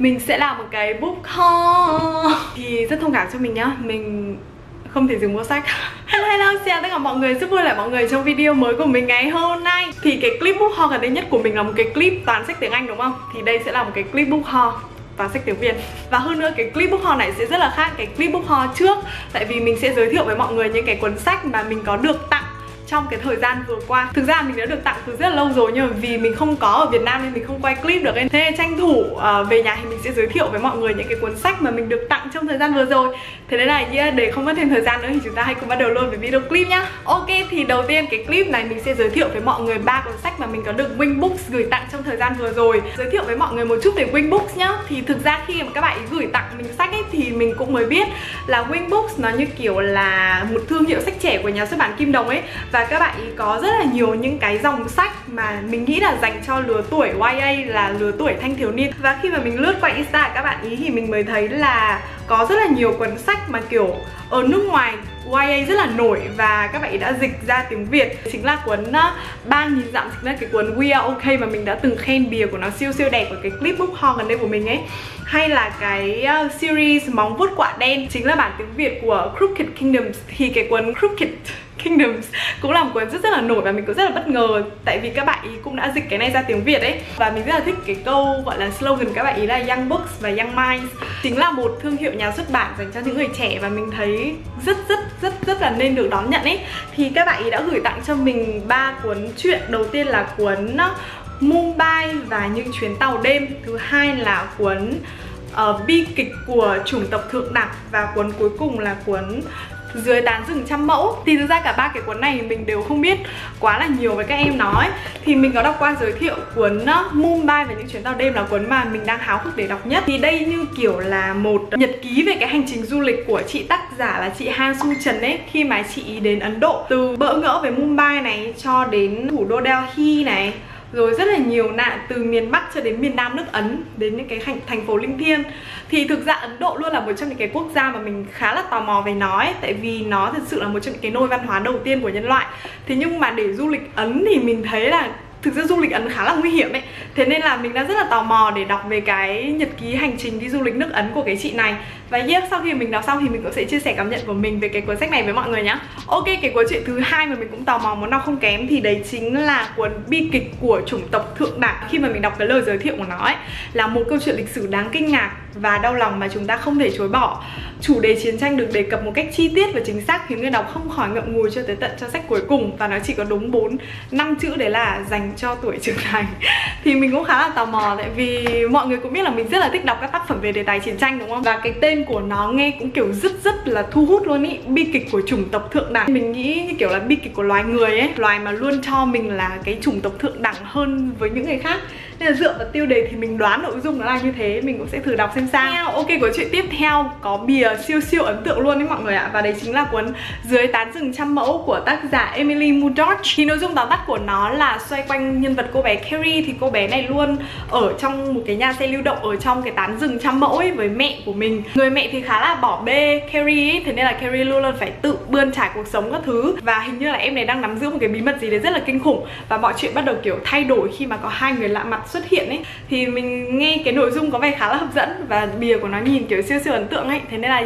Mình sẽ làm một cái book haul thì rất thông cảm cho mình nhá, mình không thể dừng mua sách. Hello xin chào tất cả mọi người, rất vui lại mọi người trong video mới của mình ngày hôm nay. Thì cái clip book haul gần đây nhất của mình là một cái clip toàn sách tiếng Anh đúng không? Thì đây sẽ là một cái clip book haul toàn sách tiếng Việt. Và hơn nữa cái clip book haul này sẽ rất là khác cái clip book haul trước, tại vì mình sẽ giới thiệu với mọi người những cái cuốn sách mà mình có được tặng trong cái thời gian vừa qua. Thực ra mình đã được tặng từ rất là lâu rồi, nhưng mà vì mình không có ở Việt Nam nên mình không quay clip được. Thế tranh thủ về nhà thì mình sẽ giới thiệu với mọi người những cái cuốn sách mà mình được tặng trong thời gian vừa rồi. Thế nên là để không mất thêm thời gian nữa thì chúng ta hãy cùng bắt đầu luôn với video clip nhá. Ok, thì đầu tiên cái clip này mình sẽ giới thiệu với mọi người 3 cuốn sách mà mình có được Wing Books gửi tặng trong thời gian vừa rồi. Giới thiệu với mọi người một chút về Wing Books nhá. Thì thực ra khi mà các bạn ấy gửi tặng mình sách ấy thì mình cũng mới biết là Wing Books nó như kiểu là một thương hiệu sách trẻ của nhà xuất bản Kim Đồng ấy. Và các bạn ý có rất là nhiều những cái dòng sách mà mình nghĩ là dành cho lứa tuổi YA, là lứa tuổi thanh thiếu niên. Và khi mà mình lướt qua Insta các bạn ý thì mình mới thấy là có rất là nhiều cuốn sách mà kiểu ở nước ngoài YA rất là nổi và các bạn ý đã dịch ra tiếng Việt. Chính là cuốn 3.000 dặm, chính là cái cuốn We Are OK mà mình đã từng khen bìa của nó siêu siêu đẹp của cái clip book haul gần đây của mình ấy. Hay là cái series Móng vuốt quạ đen, chính là bản tiếng Việt của Crooked Kingdoms. Thì cái cuốn Crooked Kingdoms cũng là một cuốn rất rất là nổi và mình cũng rất là bất ngờ, tại vì các bạn ý cũng đã dịch cái này ra tiếng Việt ấy. Và mình rất là thích cái câu gọi là slogan các bạn ý là Young Books và Young Minds, chính là một thương hiệu nhà xuất bản dành cho những người trẻ và mình thấy rất là nên được đón nhận ấy. Thì các bạn ý đã gửi tặng cho mình 3 cuốn truyện. Đầu tiên là cuốn Mumbai và những chuyến tàu đêm, thứ hai là cuốn bi kịch của chủng tộc thượng đẳng và cuốn cuối cùng là cuốn Dưới tán rừng trăm mẫu. Thì thực ra cả 3 cái cuốn này mình đều không biết quá là nhiều với các em nói. Thì mình có đọc qua giới thiệu cuốn Mumbai và những chuyến tàu đêm là cuốn mà mình đang háo hức để đọc nhất. Thì đây như kiểu là một nhật ký về cái hành trình du lịch của chị tác giả là chị Han Su Trần ấy, khi mà chị đến Ấn Độ, từ bỡ ngỡ về Mumbai này cho đến thủ đô Delhi này, rồi rất là nhiều nạn từ miền Bắc cho đến miền Nam nước Ấn, đến những cái thành phố linh thiêng. Thì thực ra Ấn Độ luôn là một trong những cái quốc gia mà mình khá là tò mò về nó ấy, tại vì nó thật sự là một trong những cái nôi văn hóa đầu tiên của nhân loại. Thế nhưng mà để du lịch Ấn thì mình thấy là thực ra du lịch Ấn khá là nguy hiểm ấy. Thế nên là mình đang rất là tò mò để đọc về cái nhật ký hành trình đi du lịch nước Ấn của cái chị này. Và sau khi mình đọc xong thì mình cũng sẽ chia sẻ cảm nhận của mình về cái cuốn sách này với mọi người nhá. Ok, cái cuốn truyện thứ hai mà mình cũng tò mò muốn đọc không kém thì đấy chính là cuốn bi kịch của chủng tộc thượng đẳng. Khi mà mình đọc cái lời giới thiệu của nó ấy, là một câu chuyện lịch sử đáng kinh ngạc và đau lòng mà chúng ta không thể chối bỏ. Chủ đề chiến tranh được đề cập một cách chi tiết và chính xác khiến người đọc không khỏi ngậm ngùi cho tới tận trang sách cuối cùng. Và nó chỉ có đúng 4-5 chữ đấy là dành cho tuổi trưởng thành. Thì mình cũng khá là tò mò, tại vì mọi người cũng biết là mình rất là thích đọc các tác phẩm về đề tài chiến tranh đúng không? Và cái tên của nó nghe cũng kiểu rất là thu hút luôn ý, bi kịch của chủng tộc thượng đẳng. Mình nghĩ như kiểu là bi kịch của loài người ấy, loài mà luôn cho mình là cái chủng tộc thượng đẳng hơn với những người khác. Nên là dựa vào tiêu đề thì mình đoán nội dung nó là như thế, mình cũng sẽ thử đọc xem sao. Ok, cuốn truyện tiếp theo có bìa siêu siêu ấn tượng luôn đấy mọi người ạ. Và đấy chính là cuốn Dưới tán rừng trăm mẫu của tác giả Emily Mudort. Thì nội dung tóm tắt của nó là xoay quanh nhân vật cô bé Carrie. Thì cô bé này luôn ở trong một cái nhà xe lưu động ở trong cái tán rừng trăm mẫu ấy với mẹ của mình. Người mẹ thì khá là bỏ bê Carrie ấy, thế nên là Carrie luôn luôn phải tự bươn trải cuộc sống các thứ. Và hình như là em này đang nắm giữ một cái bí mật gì đấy rất là kinh khủng. Và mọi chuyện bắt đầu kiểu thay đổi khi mà có hai người lạ mặt xuất hiện ấy. Thì mình nghe cái nội dung có vẻ khá là hấp dẫn và bìa của nó nhìn kiểu siêu siêu ấn tượng ấy. Thế nên là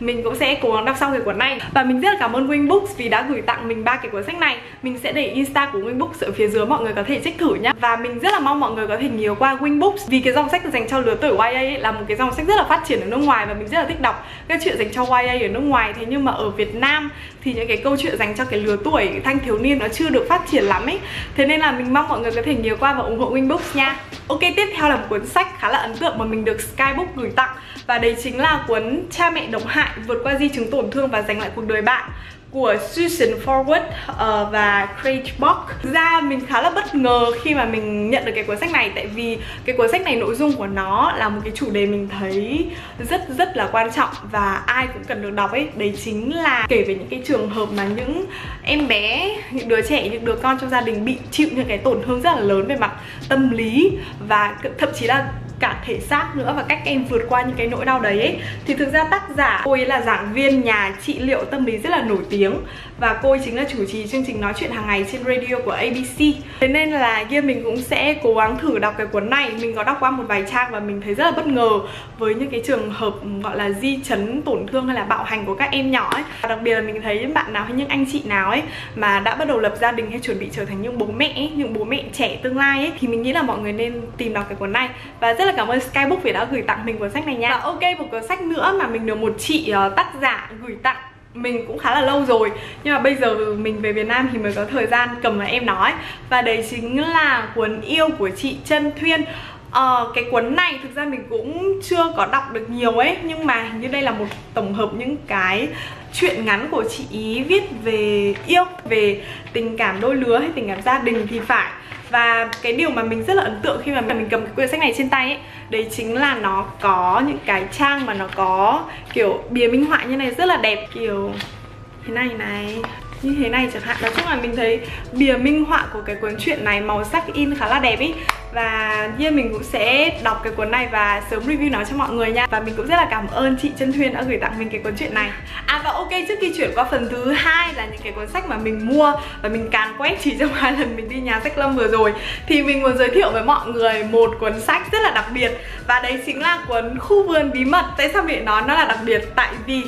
mình cũng sẽ cố gắng đọc xong cái cuốn này. Và mình rất là cảm ơn Wing Books vì đã gửi tặng mình 3 cái cuốn sách này. Mình sẽ để Insta của Wing Books ở phía dưới, mọi người có thể check thử nhá. Và mình rất là mong mọi người có thể nhiều qua Wing Books, vì cái dòng sách dành cho lứa tuổi YA ấy là một cái dòng sách rất là phát triển ở nước ngoài và mình rất là thích đọc các chuyện dành cho YA ở nước ngoài. Thế nhưng mà ở Việt Nam thì những cái câu chuyện dành cho cái lứa tuổi thanh thiếu niên nó chưa được phát triển lắm ấy. Thế nên là mình mong mọi người có thể nhiều qua và ủng hộ Wing Books nha. Ok, tiếp theo là một cuốn sách khá là ấn tượng mà mình được Skybook gửi tặng. Và đấy chính là cuốn Cha mẹ độc hại, vượt qua di chứng tổn thương và giành lại cuộc đời bạn của Susan Forward và Craig Buck. Thực ra mình khá là bất ngờ khi mà mình nhận được cái cuốn sách này, tại vì cái cuốn sách này nội dung của nó là một cái chủ đề mình thấy rất là quan trọng và ai cũng cần được đọc ấy. Đấy chính là kể về những cái trường hợp mà những em bé, những đứa trẻ, những đứa con trong gia đình bị chịu những cái tổn thương rất là lớn về mặt tâm lý và thậm chí là cả thể xác nữa và cách em vượt qua những cái nỗi đau đấy ấy. Thì thực ra tác giả, cô ấy là giảng viên nhà trị liệu tâm lý rất là nổi tiếng và cô ấy chính là chủ trì chương trình Nói Chuyện Hàng Ngày trên radio của ABC. Thế nên là kia mình cũng sẽ cố gắng thử đọc cái cuốn này. Mình có đọc qua một vài trang và mình thấy rất là bất ngờ với những cái trường hợp gọi là di chấn, tổn thương hay là bạo hành của các em nhỏ ấy. Và đặc biệt là mình thấy bạn nào hay những anh chị nào ấy mà đã bắt đầu lập gia đình hay chuẩn bị trở thành những bố mẹ ấy, những bố mẹ trẻ tương lai ấy, thì mình nghĩ là mọi người nên tìm đọc cái cuốn này. Và rất là cảm ơn Skybook vì đã gửi tặng mình cuốn sách này nha. Và ok, một cuốn sách nữa mà mình được một chị tác giả gửi tặng mình cũng khá là lâu rồi, nhưng mà bây giờ mình về Việt Nam thì mới có thời gian cầm mà em nói. Và đấy chính là cuốn Yêu của chị Trân Thuyên. Cái cuốn này thực ra mình cũng chưa có đọc được nhiều ấy, nhưng mà hình như đây là một tổng hợp những cái chuyện ngắn của chị ý viết về yêu, về tình cảm đôi lứa hay tình cảm gia đình thì phải. Và cái điều mà mình rất là ấn tượng khi mà mình cầm cái quyển sách này trên tay ấy, đấy chính là nó có những cái trang mà nó có kiểu bìa minh họa như này rất là đẹp, kiểu thế này này, như thế này chẳng hạn. Nói chung là mình thấy bìa minh họa của cái cuốn truyện này màu sắc in khá là đẹp ý. Và mình cũng sẽ đọc cái cuốn này và sớm review nó cho mọi người nha. Và mình cũng rất là cảm ơn chị Trân Thuyên đã gửi tặng mình cái cuốn truyện này. À và ok, trước khi chuyển qua phần thứ hai là những cái cuốn sách mà mình mua và mình càn quét chỉ trong 2 lần mình đi nhà sách Lâm vừa rồi, thì mình muốn giới thiệu với mọi người một cuốn sách rất là đặc biệt. Và đấy chính là cuốn Khu vườn bí mật. Tại sao mình nói nó là đặc biệt?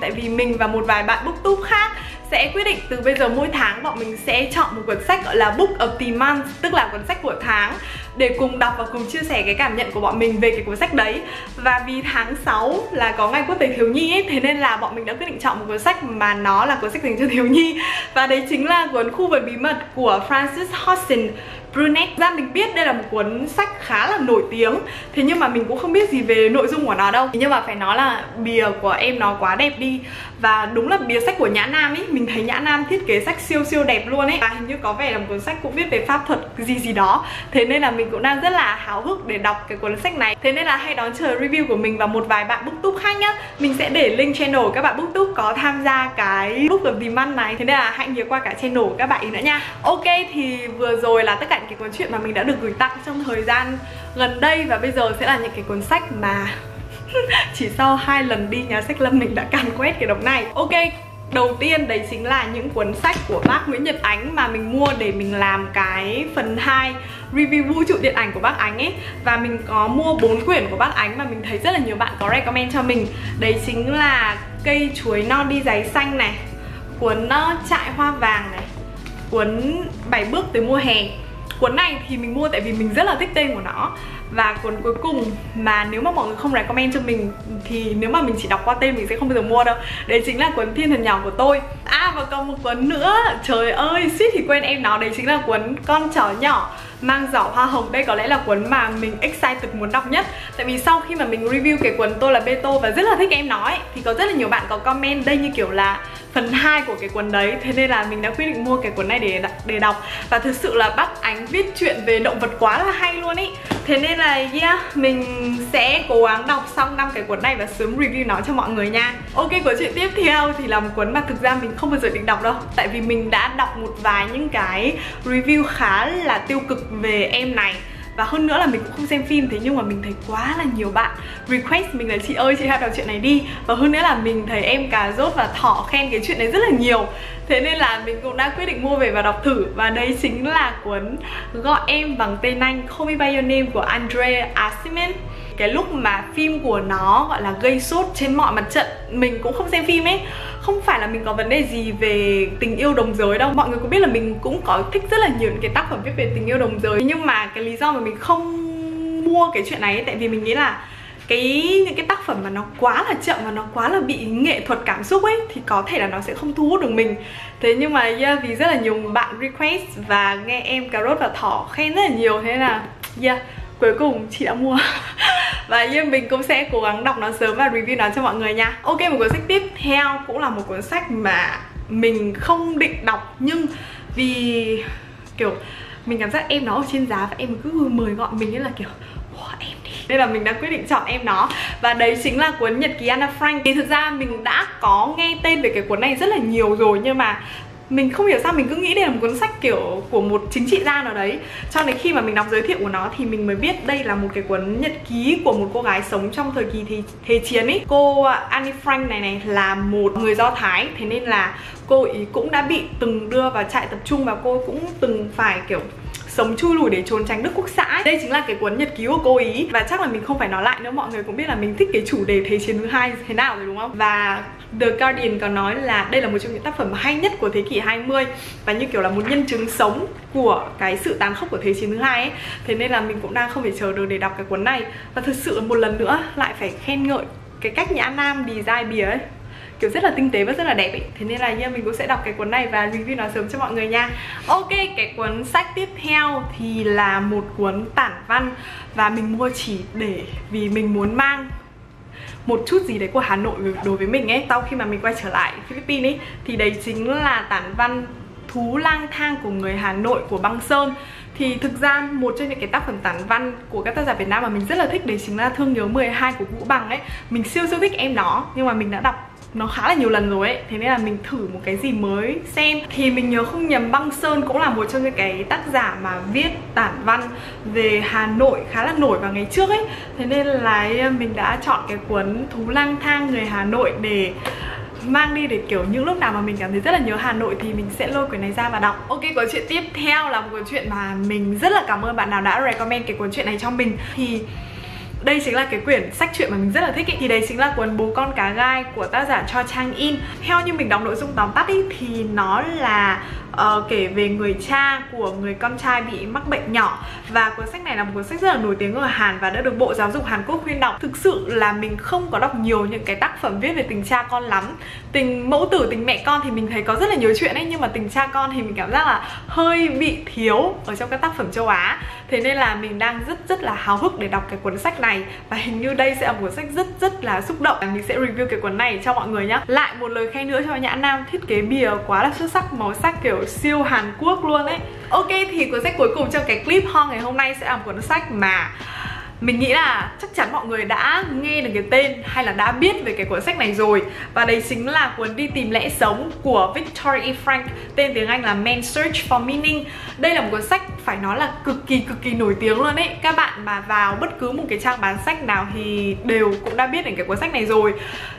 Tại vì mình và một vài bạn booktube khác sẽ quyết định từ bây giờ mỗi tháng bọn mình sẽ chọn một cuốn sách gọi là Book of the Month, tức là cuốn sách của tháng, để cùng đọc và cùng chia sẻ cái cảm nhận của bọn mình về cái cuốn sách đấy. Và vì tháng 6 là có ngày Quốc tế Thiếu Nhi ấy, thế nên là bọn mình đã quyết định chọn một cuốn sách mà nó là cuốn sách dành cho thiếu nhi. Và đấy chính là cuốn Khu vườn bí mật của Frances Hodgson Burnett. Ra mình biết đây là một cuốn sách khá là nổi tiếng, thế nhưng mà mình cũng không biết gì về nội dung của nó đâu. Nhưng mà phải nói là bìa của em nó quá đẹp đi. Và đúng là bìa sách của Nhã Nam ấy, mình thấy Nhã Nam thiết kế sách siêu siêu đẹp luôn ấy. Và hình như có vẻ là một cuốn sách cũng viết về pháp thuật gì gì đó. Thế nên là mình cũng đang rất là háo hức để đọc cái cuốn sách này. Thế nên là hãy đón chờ review của mình và một vài bạn booktube khác nhá. Mình sẽ để link channel các bạn booktube có tham gia cái Book of the Month này. Thế nên là hãy ghé qua cả channel các bạn ý nữa nha. Ok, thì vừa rồi là tất cả cái cuốn truyện mà mình đã được gửi tặng trong thời gian gần đây. Và bây giờ sẽ là những cái cuốn sách mà chỉ sau 2 lần đi nhà sách Lâm mình đã càn quét cái đống này. Ok, đầu tiên đấy chính là những cuốn sách của bác Nguyễn Nhật Ánh mà mình mua để mình làm cái phần 2 review vũ trụ điện ảnh của bác Ánh ấy. Và mình có mua 4 quyển của bác Ánh mà mình thấy rất là nhiều bạn có recommend cho mình. Đấy chính là Cây chuối non đi giấy xanh này, cuốn Trại hoa vàng này, cuốn 7 bước tới mùa hè. Cuốn này thì mình mua tại vì mình rất là thích tên của nó. Và cuốn cuối cùng mà nếu mà mọi người không recommend cho mình thì nếu mà mình chỉ đọc qua tên mình sẽ không bao giờ mua đâu. Đấy chính là cuốn Thiên thần nhỏ của tôi. À và còn một cuốn nữa, trời ơi suýt thì quên em nó. Đấy chính là cuốn Con chó nhỏ mang giỏ hoa hồng. Đây có lẽ là cuốn mà mình excited muốn đọc nhất. Tại vì sau khi mà mình review cái cuốn Tôi là Bê Tô và rất là thích em nói, thì có rất là nhiều bạn có comment đây như kiểu là phần 2 của cái cuốn đấy. Thế nên là mình đã quyết định mua cái cuốn này để đọc. Và thực sự là bác Ánh viết chuyện về động vật quá là hay luôn ý. Thế nên là mình sẽ cố gắng đọc xong 5 cái cuốn này và sớm review nó cho mọi người nha. Ok, cuốn chuyện tiếp theo thì là một cuốn mà thực ra mình không bao giờ định đọc đâu. Tại vì mình đã đọc một vài những cái review khá là tiêu cực về em này. Và hơn nữa là mình cũng không xem phim, thế nhưng mà mình thấy quá là nhiều bạn request mình là chị ơi chị hãy đọc chuyện này đi. Và hơn nữa là mình thấy em Cà rốt và Thỏ khen cái chuyện này rất là nhiều. Thế nên là mình cũng đã quyết định mua về và đọc thử. Và đây chính là cuốn Gọi em bằng tên anh, Call Me By Your Name của André Aciman. Cái lúc mà phim của nó gọi là gây sốt trên mọi mặt trận, mình cũng không xem phim ấy. Không phải là mình có vấn đề gì về tình yêu đồng giới đâu. Mọi người cũng biết là mình cũng có thích rất là nhiều những cái tác phẩm viết về tình yêu đồng giới. Nhưng mà cái lý do mà mình không mua cái chuyện này ấy, tại vì mình nghĩ là những cái tác phẩm mà nó quá là chậm và nó quá là bị nghệ thuật cảm xúc ấy thì có thể là nó sẽ không thu hút được mình. Thế nhưng mà vì rất là nhiều bạn request và nghe em Cà rốt và Thỏ khen rất là nhiều, thế là cuối cùng chị đã mua. Và mình cũng sẽ cố gắng đọc nó sớm và review nó cho mọi người nha. Ok, một cuốn sách tiếp theo cũng là một cuốn sách mà mình không định đọc, nhưng vì kiểu mình cảm giác em nó ở trên giá và em cứ mời gọi mình ấy là kiểu em đi. Nên là mình đã quyết định chọn em nó. Và đấy chính là cuốn Nhật ký Anne Frank. Thì thực ra mình đã có nghe tên về cái cuốn này rất là nhiều rồi, nhưng mà Mình không hiểu sao mình cứ nghĩ đây là một cuốn sách kiểu của một chính trị gia nào đấy. Cho nên khi mà mình đọc giới thiệu của nó thì mình mới biết đây là một cái cuốn nhật ký của một cô gái sống trong thời kỳ thế chiến ấy. Cô Anne Frank này là một người Do Thái, thế nên là cô ý cũng đã bị từng đưa vào trại tập trung và cô cũng từng phải kiểu sống chui lủi để trốn tránh Đức Quốc xã ấy. Đây chính là cái cuốn nhật ký của cô ý. Và chắc là mình không phải nói lại nữa, mọi người cũng biết là mình thích cái chủ đề thế chiến thứ hai thế nào rồi đúng không? Và The Guardian có nói là đây là một trong những tác phẩm hay nhất của thế kỷ 20 và như kiểu là một nhân chứng sống của cái sự tàn khốc của thế chiến thứ hai ấy. Thế nên là mình cũng đang không thể chờ được để đọc cái cuốn này. Và thực sự một lần nữa lại phải khen ngợi cái cách Nhã Nam design bìa ấy, kiểu rất là tinh tế và rất là đẹp ấy. Thế nên là mình cũng sẽ đọc cái cuốn này và review nó sớm cho mọi người nha. Ok, cái cuốn sách tiếp theo thì là một cuốn tản văn và mình mua chỉ để vì mình muốn mang một chút gì đấy của Hà Nội đối với mình ấy. Sau khi mà mình quay trở lại Philippines ấy, thì đấy chính là tản văn Thú lang thang của người Hà Nội của Băng Sơn. Thì thực ra một trong những cái tác phẩm tản văn của các tác giả Việt Nam mà mình rất là thích đấy chính là Thương nhớ 12 của Vũ Bằng ấy. Mình siêu thích em nó, nhưng mà mình đã đọc nó khá là nhiều lần rồi ấy, thế nên là mình thử một cái gì mới xem. Thì mình nhớ không nhầm Băng Sơn cũng là một trong những cái tác giả mà viết tản văn về Hà Nội khá là nổi vào ngày trước ấy. Thế nên là mình đã chọn cái cuốn Thú lang thang người Hà Nội để mang đi, để kiểu những lúc nào mà mình cảm thấy rất là nhớ Hà Nội thì mình sẽ lôi cuốn này ra và đọc. Ok, cuốn truyện tiếp theo là một cuốn truyện mà mình rất là cảm ơn bạn nào đã recommend cái cuốn truyện này cho mình. Thì đây chính là cái quyển sách truyện mà mình rất là thích ý. Thì đấy chính là cuốn Bố con cá gai của tác giả Cho Chang In. Theo như mình đọc nội dung tóm tắt ý, thì nó là kể về người cha của người con trai bị mắc bệnh nhỏ. Và cuốn sách này là một cuốn sách rất là nổi tiếng ở Hàn và đã được Bộ Giáo dục Hàn Quốc khuyên đọc. Thực sự là mình không có đọc nhiều những cái tác phẩm viết về tình cha con lắm. Tình mẫu tử, tình mẹ con thì mình thấy có rất là nhiều chuyện ấy, nhưng mà tình cha con thì mình cảm giác là hơi bị thiếu ở trong các tác phẩm châu Á. Thế nên là mình đang rất là háo hức để đọc cái cuốn sách này. Và hình như đây sẽ là một cuốn sách rất là xúc động. Mình sẽ review cái cuốn này cho mọi người nhé. Lại một lời khen nữa cho Nhã Nam, thiết kế bìa quá là xuất sắc, màu sắc kiểu siêu Hàn Quốc luôn ấy. Ok, thì cuốn sách cuối cùng trong cái clip haul ngày hôm nay sẽ là một cuốn sách mà mình nghĩ là chắc chắn mọi người đã nghe được cái tên hay là đã biết về cái cuốn sách này rồi. Và đấy chính là cuốn Đi tìm lẽ sống của Victor E. Frankl, tên tiếng Anh là Man's Search for Meaning. Đây là một cuốn sách phải nói là cực kỳ nổi tiếng luôn ấy. Các bạn mà vào bất cứ một cái trang bán sách nào thì đều cũng đã biết đến cái cuốn sách này rồi.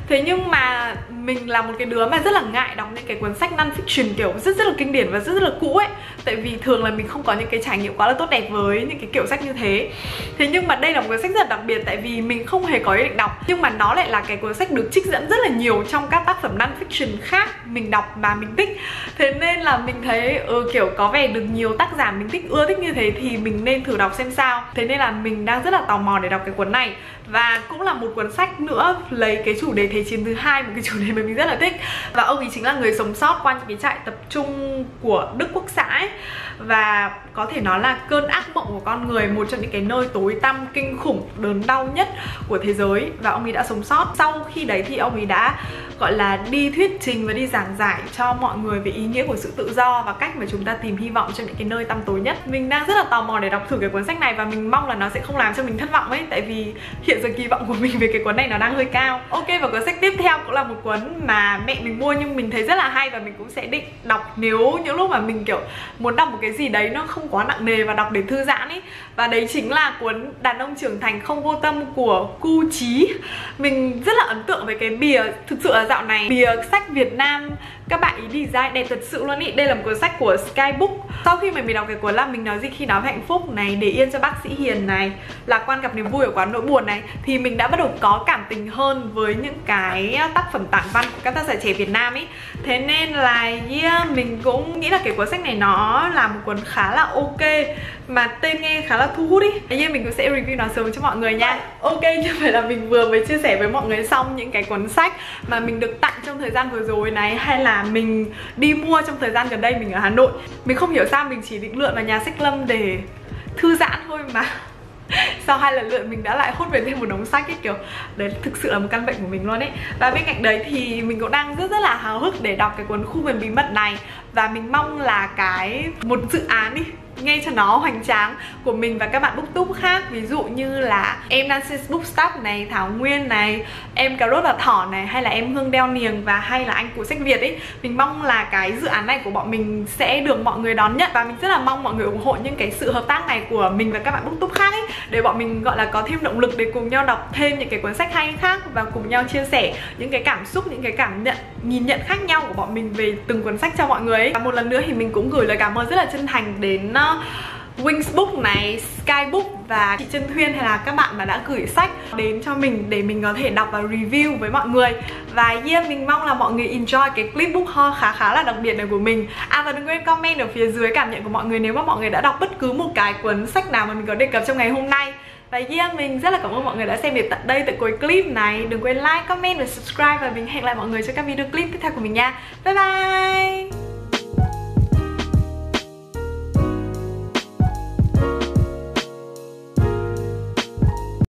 Thế nhưng mà mình là một cái đứa mà rất là ngại đọc những cái cuốn sách non-fiction kiểu rất là kinh điển và rất là cũ ấy. Tại vì thường là mình không có những cái trải nghiệm quá là tốt đẹp với những cái kiểu sách như thế. Thế nhưng mà đây là một cuốn sách rất là đặc biệt, tại vì mình không hề có ý định đọc, nhưng mà nó lại là cái cuốn sách được trích dẫn rất là nhiều trong các tác phẩm non-fiction khác mình đọc mà mình thích. Thế nên là mình thấy kiểu có vẻ được nhiều tác giả mình thích ưa thích như thế thì mình nên thử đọc xem sao. Thế nên là mình đang rất là tò mò để đọc cái cuốn này. Và cũng là một cuốn sách nữa lấy cái chủ đề thế chiến thứ hai, một cái chủ đề mà mình rất là thích. Và ông ấy chính là người sống sót qua những cái trại tập trung của Đức Quốc xã ấy. Và có thể nói là cơn ác mộng của con người, một trong những cái nơi tối tăm, kinh khủng, đớn đau nhất của thế giới. Và ông ấy đã sống sót. Sau khi đấy thì ông ấy đã gọi là đi thuyết trình và đi giảng giải cho mọi người về ý nghĩa của sự tự do và cách mà chúng ta tìm hy vọng trong những cái nơi tăm tối nhất. Mình đang rất là tò mò để đọc thử cái cuốn sách này và mình mong là nó sẽ không làm cho mình thất vọng ấy, tại vì hiện giờ kỳ vọng của mình về cái cuốn này nó đang hơi cao. Ok, và cuốn sách tiếp theo cũng là một cuốn mà mẹ mình mua nhưng mình thấy rất là hay và mình cũng sẽ định đọc nếu những lúc mà mình kiểu muốn đọc một cái gì đấy nó không quá nặng nề và đọc để thư giãn ấy. Và đấy chính là cuốn Đàn ông trưởng thành không vô tâm của Cu Chí. Mình rất là ấn tượng với cái bìa. Thực sự là dạo này bìa sách Việt Nam các bạn ý design đẹp thật sự luôn ý. Đây là một cuốn sách của Skybook. Sau khi mà mình đọc cái cuốn là Mình nói gì khi nói hạnh phúc này, Để yên cho bác sĩ hiền này, Lạc quan gặp niềm vui ở quán nỗi buồn này, thì mình đã bắt đầu có cảm tình hơn với những cái tác phẩm tản văn của các tác giả trẻ Việt Nam ý. Thế nên là mình cũng nghĩ là cái cuốn sách này nó là một cuốn khá là ok, mà tên nghe khá là thu hút ý. Thế nên mình cũng sẽ review nó sớm cho mọi người nha. Ok, như vậy là mình vừa mới chia sẻ với mọi người xong những cái cuốn sách mà mình được tặng trong thời gian vừa rồi này, hay là mình đi mua trong thời gian gần đây mình ở Hà Nội. Mình không hiểu sao mình chỉ định lượn vào nhà sách Lâm để thư giãn thôi mà sau 2 lần lượn mình đã lại hốt về thêm một đống sách ấy, kiểu đấy thực sự là một căn bệnh của mình luôn ấy. Và bên cạnh đấy thì mình cũng đang rất là háo hức để đọc cái cuốn Khu vườn bí mật này. Và mình mong là cái một dự án ngay cho nó hoành tráng của mình và các bạn booktube khác. Ví dụ như là em Nancy's Bookstuff này, Thảo Nguyên này, em Cà rốt và thỏ này, hay là em Hương đeo niềng, và hay là anh của sách Việt ấy. Mình mong là cái dự án này của bọn mình sẽ được mọi người đón nhận, và mình rất là mong mọi người ủng hộ những cái sự hợp tác này của mình và các bạn booktube khác ấy, để bọn mình gọi là có thêm động lực để cùng nhau đọc thêm những cái cuốn sách hay khác và cùng nhau chia sẻ những cái cảm xúc, những cái cảm nhận, nhìn nhận khác nhau của bọn mình về từng cuốn sách cho mọi người ấy. Và một lần nữa thì mình cũng gửi lời cảm ơn rất là chân thành đến Wing Books này, Skybook và chị Trân Thuyên, hay là các bạn mà đã gửi sách đến cho mình để mình có thể đọc và review với mọi người. Và yeah, mình mong là mọi người enjoy cái clip book haul khá là đặc biệt này của mình. À, và đừng quên comment ở phía dưới cảm nhận của mọi người nếu mà mọi người đã đọc bất cứ một cái cuốn sách nào mà mình có đề cập trong ngày hôm nay. Và yeah, mình rất là cảm ơn mọi người đã xem đến tận đây, tận cuối clip này. Đừng quên like, comment và subscribe, và mình hẹn lại mọi người cho các video clip tiếp theo của mình nha. Bye bye.